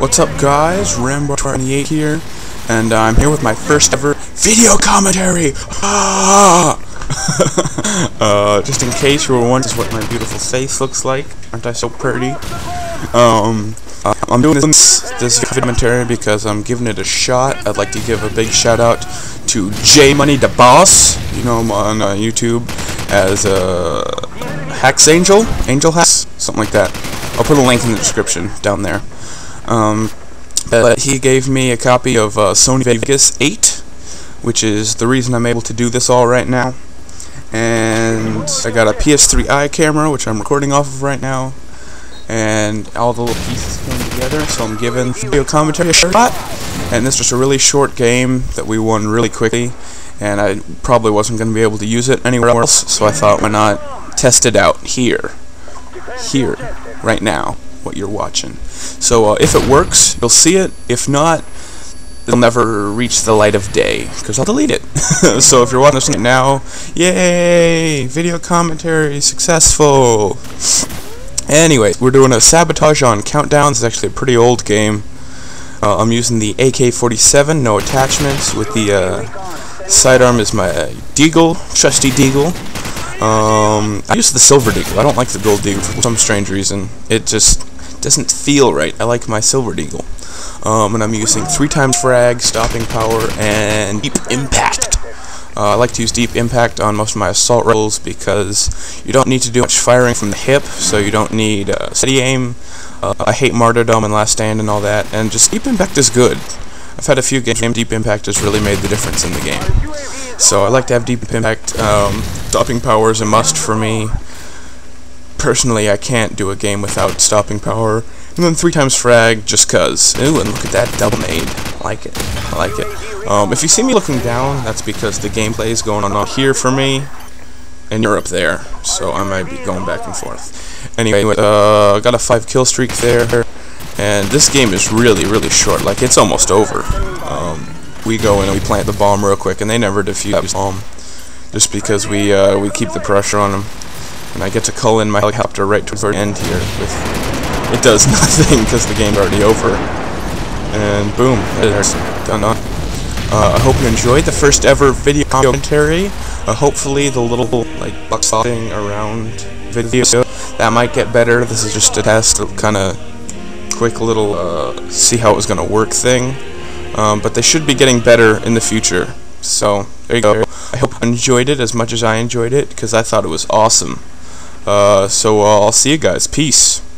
What's up, guys? Rambart28 here, and I'm here with my first ever video commentary! Just in case you were wondering what my beautiful face looks like. Aren't I so pretty? I'm doing this video commentary because I'm giving it a shot. I'd like to give a big shout out to J Money Da Boss. You know him on YouTube as Hax Angel Hax, something like that. I'll put a link in the description down there. But he gave me a copy of Sony Vegas 8, which is the reason I'm able to do this all right now. And I got a PS3i camera, which I'm recording off of right now. And all the little pieces came together, so I'm giving video commentary a shot. And this was a really short game that we won really quickly, and I probably wasn't going to be able to use it anywhere else, so I thought, why not test it out here, right now, what you're watching. So if it works, you'll see it. If not, it'll never reach the light of day, because I'll delete it. So if you're watching this now, yay! Video commentary successful! Anyway, we're doing a Sabotage on Countdowns. It's actually a pretty old game. I'm using the AK-47, no attachments, with the sidearm is my Deagle, trusty Deagle. I use the Silver Deagle. I don't like the Gold Deagle for some strange reason. It just doesn't feel right. I like my Silver Deagle. And I'm using 3x frag, stopping power, and Deep Impact. I like to use Deep Impact on most of my assault rifles because you don't need to do much firing from the hip, so you don't need steady aim. I hate Martyrdom and Last Stand and all that, and just Deep Impact is good. I've had a few games where Deep Impact has really made the difference in the game. So I like to have Deep Impact. Stopping power is a must for me. Personally, I can't do a game without stopping power. And then 3x frag, just cuz. Ooh, and look at that double nade. I like it. I like it. If you see me looking down, that's because the gameplay is going on here for me, and you're up there. So I might be going back and forth. Anyway, I got a 5 kill streak there. And this game is really, really short. Like, it's almost over. We go in and we plant the bomb real quick, and they never defuse the bomb, just because we keep the pressure on them. And I get to cull in my helicopter right towards the end here. It does nothing because the game's already over. And boom, it's done. I hope you enjoyed the first ever video commentary. Hopefully the little like box thing around video that might get better. This is just a test, kind of quick little see how it was gonna work thing. But they should be getting better in the future. So, there you go. I hope you enjoyed it as much as I enjoyed it, because I thought it was awesome. So, I'll see you guys. Peace.